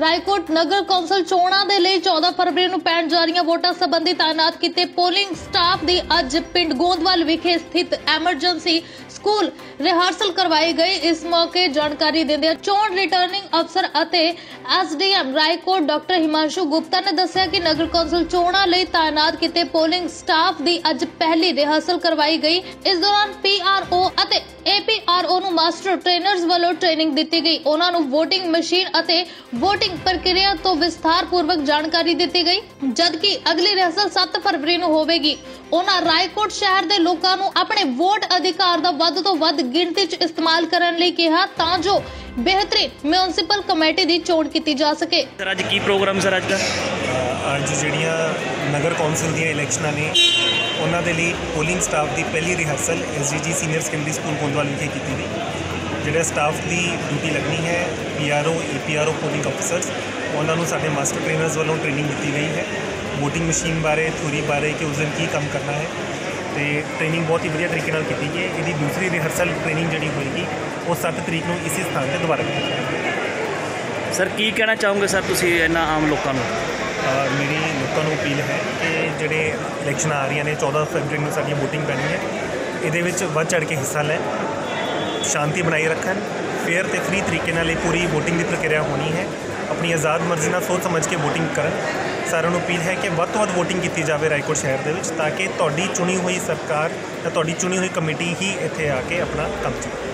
रायकोट नगर council चोणा दे लई 14 फरवरी नूं पैण जारियां वोटां संबंधी तैनात कीते पोलिंग स्टाफ दी अज पिंड गोंदवाल विखे स्थित एमरजेंसी स्कूल रिहर्सल करवाई गई। इस मौके जानकारी देंदे चोण रिटर्निंग अफसर अते SDM रायकोट डॉक्टर हिमांशु गुप्ता ने दस्सिया कि नगर कौंसल चोणा लई तैनात कीते पोलिंग स्टाफ दी अज पहली रिहर्सल करवाई गई। इस दौरान PRO अते APRO नूं मास्टर ट्रेनर्स वल्लों ट्रेनिंग दित्ती गई। उहनां नूं वोटिंग मशीन अते वोटिंग प्रक्रिया तो विस्तार पूर्वक जानकारी दी गई, जबकि अगली रिहर्सल 7 फरवरी नूं होवेगी। उन्हां रायकोट शहर दे लोकां नूं अपने वोट अधिकार दा वध तो वध गिणती च इस्तेमाल करन लई कहा तां जो बेहतरीन म्युनिसिपल कमेटी दी चोण कीती जा सके। सर अज की प्रोग्राम सर अज दा अज जेहड़ियां नगर कौंसल दी इलेक्शनां ने उन्हां दे लई पोलिंग स्टाफ दी पहली rehearsal SDG senior secondary school Gondwal विखे कीती गई। जिहड़ा स्टाफ दी ड्यूटी लगनी है PRO APRO पोलिंग अफसर्स उन्होंने साढ़े मास्टर ट्रेनर्स वालों ट्रेनिंग दी गई है वोटिंग मशीन बारे थ्योरी बारे कि उस दिन की कम करना है तो ट्रेनिंग बहुत ही बढ़िया तरीके की गई। इसकी दूसरी रिहर्सल ट्रेनिंग जी होगी वो 7 तरीक को इसी स्थान पर दोबारा की जाएगी। सर की कहना चाहोगे सर तुम इन्होंने आम लोगों को? मेरी लोगों को अपील है कि जोड़े इलेक्शन आ रही ने 14 फरवरी में साड़ी वोटिंग पैनी है, ये बढ़ चढ़ के हिस्सा लें, शांति बनाई रखन, फेयर तो फ्री तरीके पूरी वोटिंग की प्रक्रिया होनी है, अपनी आज़ाद मर्जी ना सोच समझ के वोटिंग करन। सारों को अपील है कि वध तो वध वोटिंग की जाए रायकोट शहर के, ताकि तुहाडी चुनी हुई सरकार या तुहाडी चुनी हुई कमेटी ही इत्थे आके अपना काम चुके।